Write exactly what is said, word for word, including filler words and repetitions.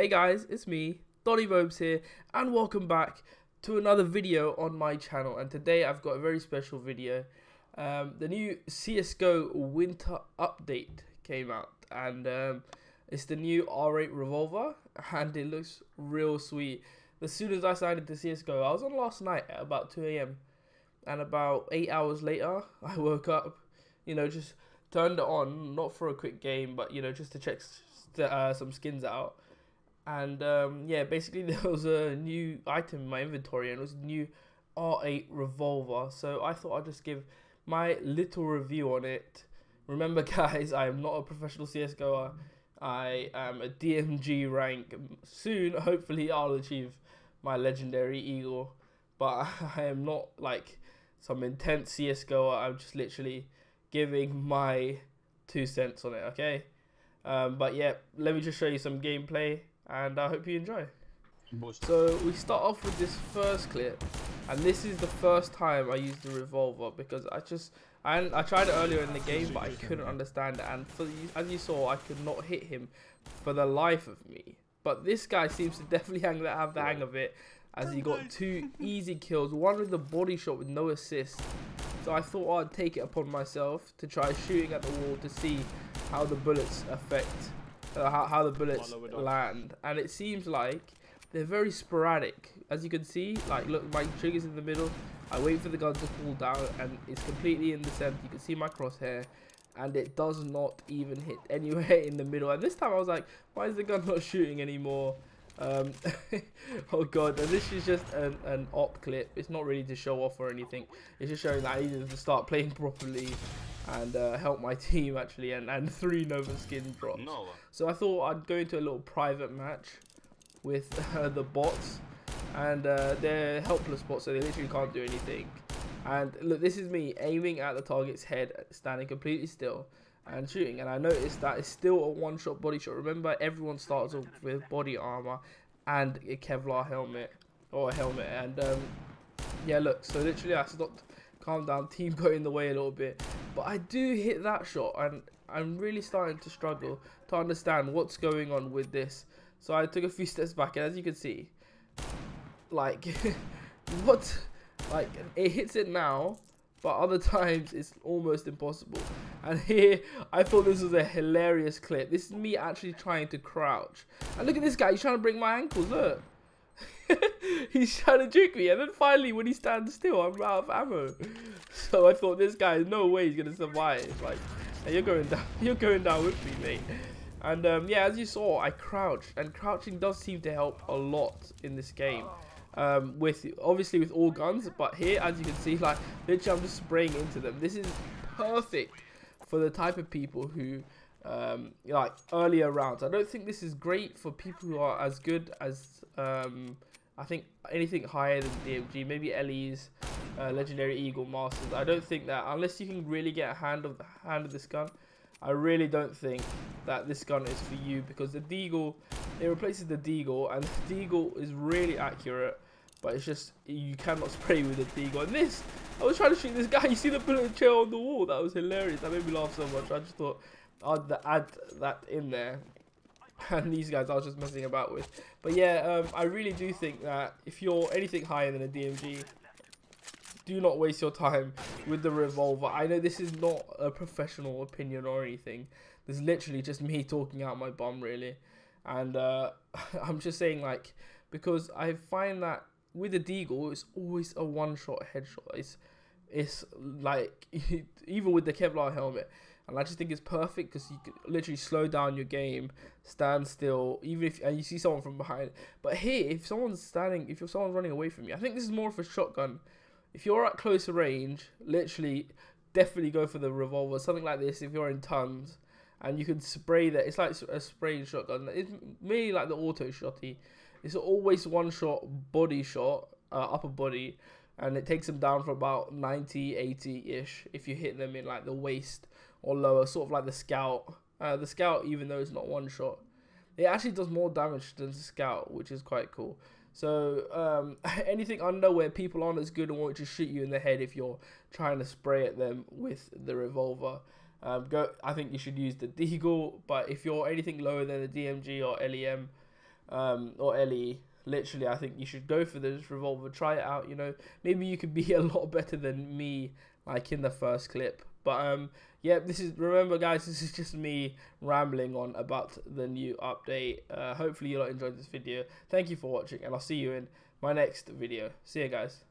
Hey guys, it's me, Doni Bobes here, and welcome back to another video on my channel. And today I've got a very special video. Um, the new C S G O winter update came out, and um, it's the new R eight Revolver, and it looks real sweet. As soon as I signed into C S G O, I was on last night at about two A M, and about eight hours later, I woke up, you know, just turned it on, not for a quick game, but, you know, just to check st uh, some skins out. And um, yeah, basically there was a new item in my inventory, and it was a new R eight Revolver. So I thought I'd just give my little review on it. Remember guys, I am not a professional C S G O-er. I am a D M G rank. Soon, hopefully, I'll achieve my legendary Eagle. But I am not like some intense C S G O-er. I'm just literally giving my two cents on it, okay? Um, but yeah, let me just show you some gameplay, and I hope you enjoy. So we start off with this first clip, and this is the first time I used the revolver because I just and I tried it earlier in the game, but I couldn't understand it. And for the, as you saw, I could not hit him for the life of me. But this guy seems to definitely hang that have the hang of it, as he got two easy kills, one with the body shot with no assist. So I thought I'd take it upon myself to try shooting at the wall to see how the bullets affect. Uh, how, how the bullets land, and it seems like they're very sporadic. As you can see, like, look, my trigger's in the middle, I wait for the gun to fall down, and it's completely in the center. You can see my crosshair, and it does not even hit anywhere in the middle. And this time I was like, why is the gun not shooting anymore? Um, oh god, and this is just an, an op clip. It's not really to show off or anything. It's just showing that I needed to start playing properly and uh, help my team actually, and, and three Nova skin drops. No. So I thought I'd go into a little private match with uh, the bots, and uh, they're helpless bots, so they literally can't do anything. And look, this is me aiming at the target's head, standing completely still and shooting, and I noticed that it's still a one-shot body shot. Remember, everyone starts off with body armor and a Kevlar helmet, or a helmet, and um, yeah, look, so literally I stopped, calmed down, team got in the way a little bit. But I do hit that shot, and I'm really starting to struggle to understand what's going on with this. So I took a few steps back, and as you can see, like, what? Like, it hits it now, but other times it's almost impossible. And here, I thought this was a hilarious clip. This is me actually trying to crouch. And look at this guy, he's trying to break my ankles, look. He's trying to juke me, and then finally when he stands still, I'm out of ammo. So I thought, this guy, no way he's gonna survive. Like, you're going down, you're going down with me, mate. And um, yeah, as you saw, I crouched, and crouching does seem to help a lot in this game. Um, with obviously with all guns, but here, as you can see, like, literally I'm just spraying into them. This is perfect for the type of people who um, like earlier rounds. I don't think this is great for people who are as good as. Um, I think anything higher than D M G, maybe L E's, uh, Legendary Eagle, Masters. I don't think that, unless you can really get a hand of the hand of this gun, I really don't think that this gun is for you, because the Deagle, it replaces the Deagle, and the Deagle is really accurate, but it's just, you cannot spray with the Deagle. And this, I was trying to shoot this guy, you see the bullet trail on the wall, that was hilarious, that made me laugh so much, I just thought I'd add that in there. And these guys I was just messing about with. But yeah, um, I really do think that if you're anything higher than a D M G, do not waste your time with the revolver. I know this is not a professional opinion or anything. This is literally just me talking out my bum, really. And uh, I'm just saying, like, because I find that with a Deagle, it's always a one-shot headshot. It's, it's like, even with the Kevlar helmet. And I just think it's perfect because you can literally slow down your game, stand still, even if and you see someone from behind. But here, if someone's standing, if you're someone running away from you, I think this is more of a shotgun. If you're at closer range, literally, definitely go for the revolver. Something like this, if you're in tons, and you can spray that. It's like a spraying shotgun. It's mainly like the auto shotty. It's always one shot, body shot, uh, upper body, and it takes them down for about ninety, eighty-ish if you hit them in like the waist. Or lower, sort of like the Scout. Uh, the Scout, even though it's not one shot, it actually does more damage than the Scout, which is quite cool. So um, anything under where people aren't as good and want to shoot you in the head if you're trying to spray at them with the revolver, um, go. I think you should use the Deagle. But if you're anything lower than the D M G or L E M, um, or L E. Literally, I think you should go for this revolver. Try it out, you know. Maybe you could be a lot better than me, like in the first clip. But um, yeah, this is, remember guys, this is just me rambling on about the new update. Uh, hopefully you lot enjoyed this video. Thank you for watching, and I'll see you in my next video. See you guys.